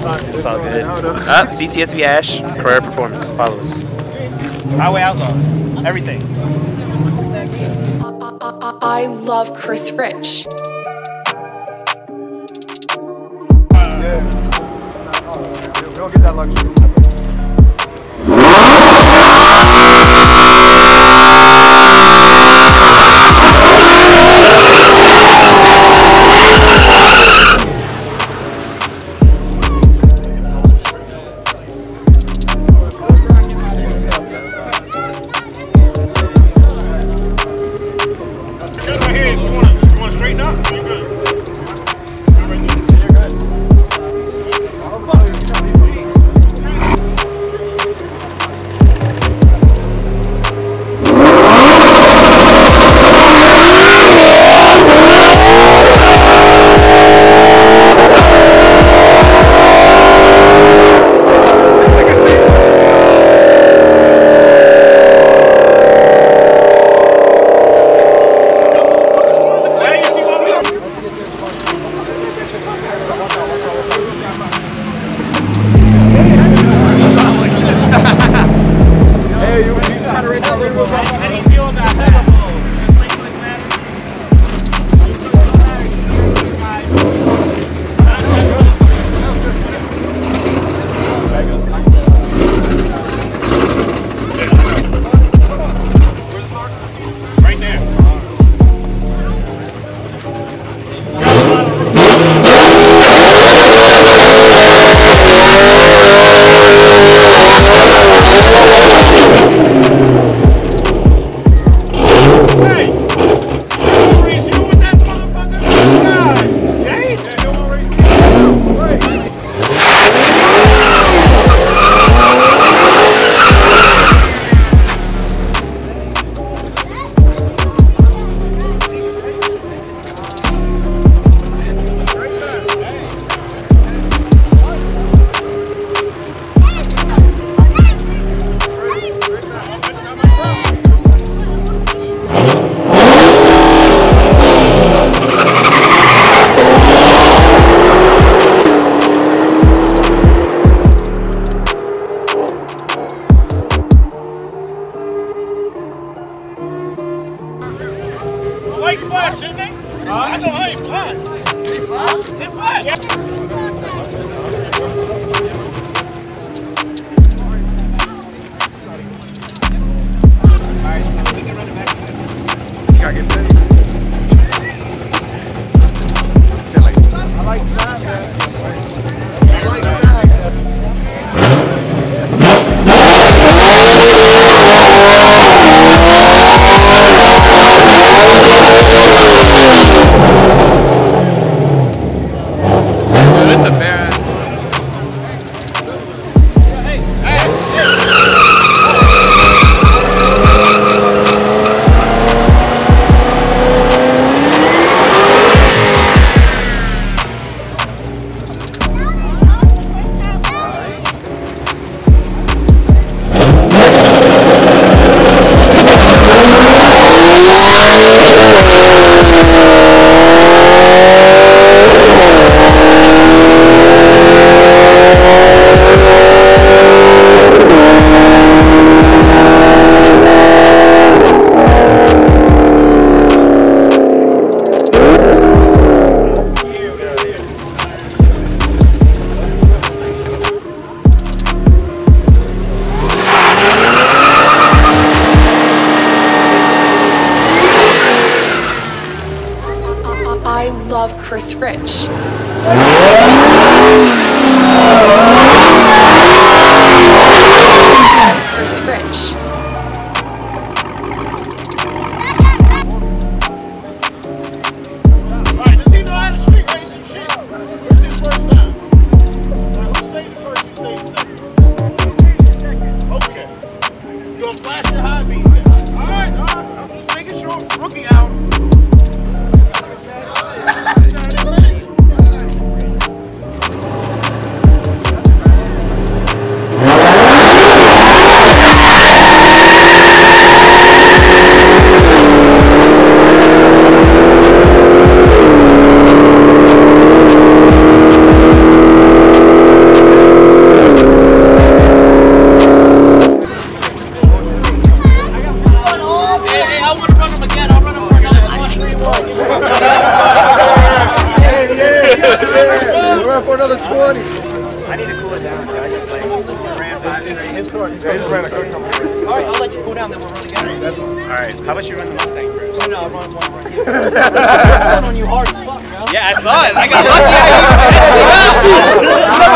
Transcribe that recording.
It's all good. Up, CTSV Ash, career performance. Follow us. Highway Outlaws. Everything. I love Chris Rich. Yeah. We don't get that luxury. Lights flashed, didn't they? I know lights flashed. They flashed? They flashed! Alright, I think they're running back to that. You gotta get busy. I like that, man. I like that. I love Chris Rich. Chris Rich. All right, does he know how to street race and shit? Where's his first time? All right, who stays first? Who stays second? Who stays second? Okay. You're gonna flash your high beat then. All right, I'm just making sure. Rookie out. buddies. I need to cool it down. I just ran 5 straight. His court. All right, I'll let you cool down, then we'll run again. That's all right. How about you run the Mustang first? No, I'll run one more. I'm on you hard as fuck, bro. Yeah, I saw it. I got lucky.